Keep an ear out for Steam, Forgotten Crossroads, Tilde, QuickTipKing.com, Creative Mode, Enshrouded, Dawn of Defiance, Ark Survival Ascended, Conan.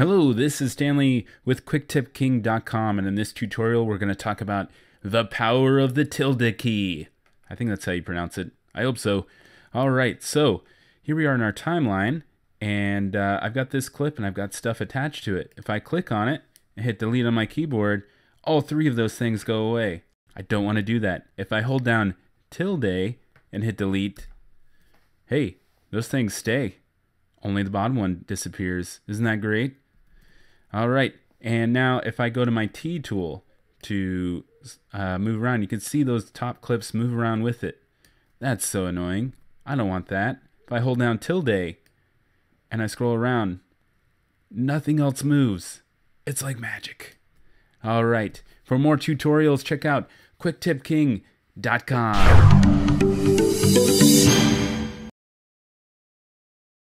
Hello, this is Stanley with QuickTipKing.com, and in this tutorial we're going to talk about the power of the tilde key. I think that's how you pronounce it. I hope so. Alright, so here we are in our timeline, and I've got this clip and I've got stuff attached to it. If I click on it and hit delete on my keyboard, all three of those things go away. I don't want to do that. If I hold down tilde and hit delete, hey, those things stay. Only the bottom one disappears. Isn't that great? All right, and now if I go to my T tool to move around, you can see those top clips move around with it. That's so annoying. I don't want that. If I hold down tilde and I scroll around, nothing else moves. It's like magic. All right, for more tutorials, check out QuickTipKing.com.